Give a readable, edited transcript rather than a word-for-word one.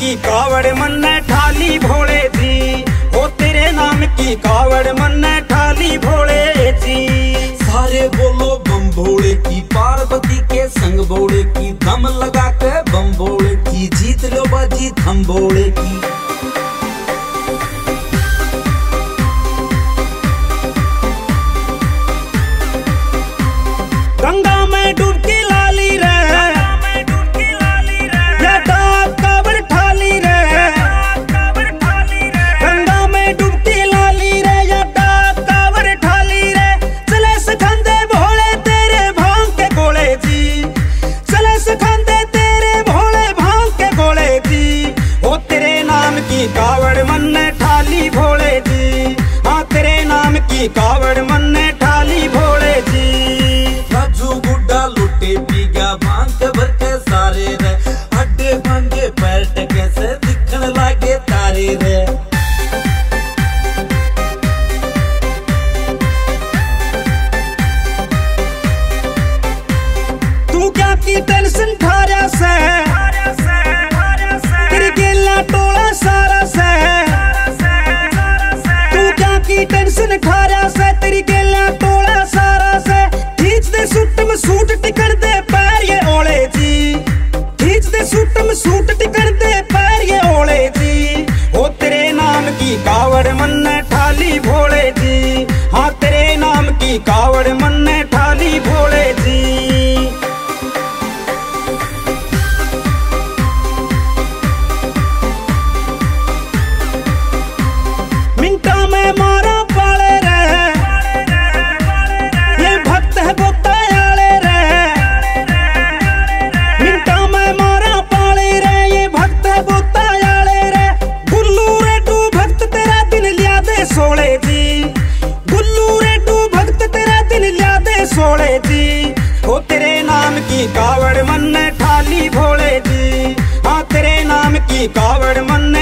की कावड़ मन ने ठाली भोले जी, हो तेरे नाम की कावड़ मन ने ठाली भोले जी। सारे बोलो बम भोले की, पार्वती के संग भोले की, दम लगा के बम भोले की, जीत लो बाजी थम भोले की। कावड़ मन ने ठाली भोले जी, हाँ तेरे नाम की कावड़ मन ने ठाली भोले जी। राजू गुड्डा लुटे पीगा भांग भर के सारे रे, हड्डे भांगे पैट कैसे दिखने लागे तारे रे। तू क्या की टेंशन ठारा से, टेंशन खारा से तेरी गेला टोला सारा से, खींच दे सूट में सूट टिकड़ दे पैर ये ओले जी, खींच दे सूट में सूट टिकड़ दे पैर ये ओले जी। हो तेरे नाम की कावड़ मन ने ठाली भोले जी, हाँ तेरे नाम की कावड़ मन ने ठाली भोले जी। गुल्लू रेडू भक्त तेरा दिल लिया दे सोले जी, हो तेरे नाम की कावड़ मन ने ठाली भोले जी, हाँ तेरे नाम की कावड़ मन